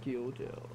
Whiskey Hotel.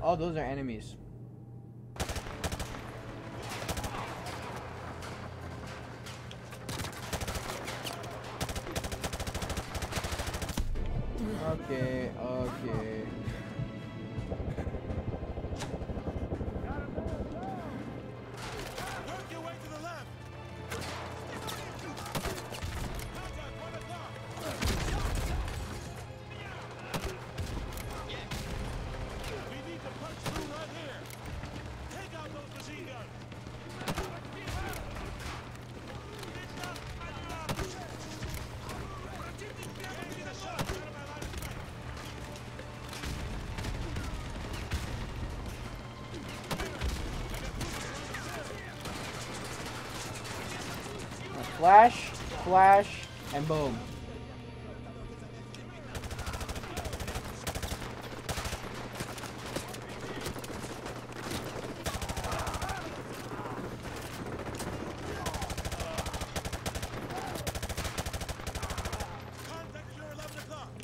Oh, those are enemies. Okay, okay. Flash, flash, and boom.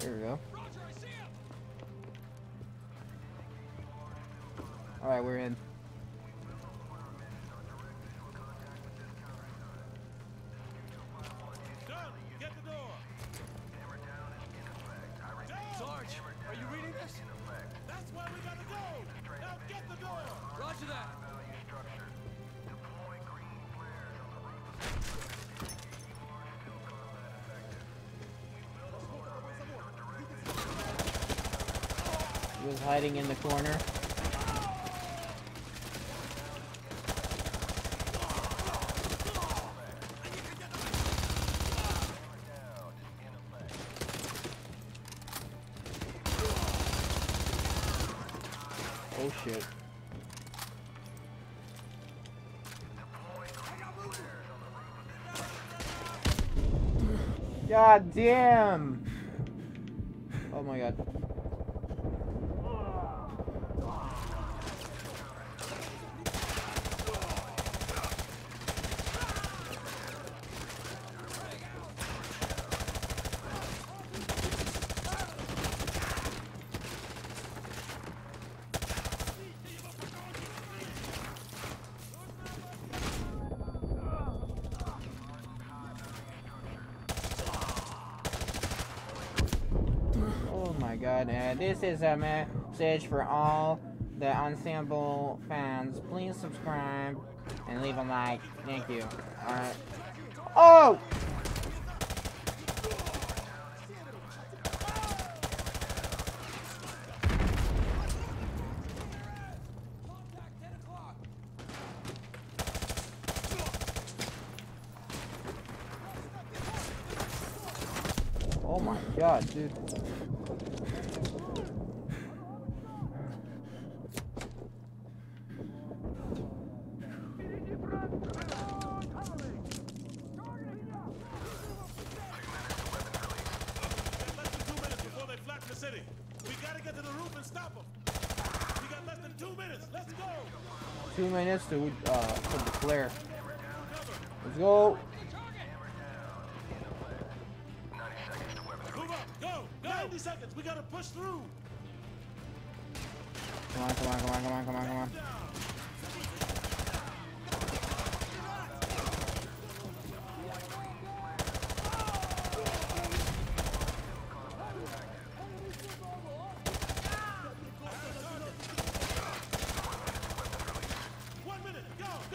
There we go. All right, we're in. He was hiding in the corner. Oh shit. God damn! Oh my god. Good. This is a message for all the Unseeable fans. Please subscribe and leave a like. Thank you. Alright. Oh! Oh my god, dude. To declare. Let's go. Move up, go, go. 90 seconds. We gotta push through. Come on, come on, come on, come on, come on, come on.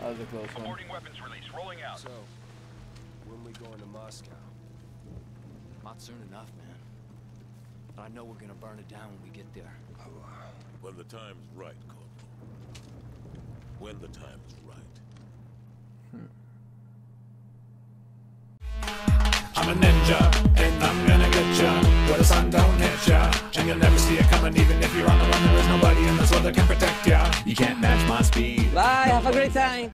That was a close one. Aborting weapons release. Rolling out. So, when we going to Moscow? Not soon enough, man. But I know we're gonna burn it down when we get there. When the time's right, Corporal. When the time's right. I'm a ninja, and I'm gonna get ya. Where the sun don't hit ya, and you'll never see it coming. Even if you're on the run, there is nobody in this world that can protect ya. You can't match my speed. Bye, have a great time.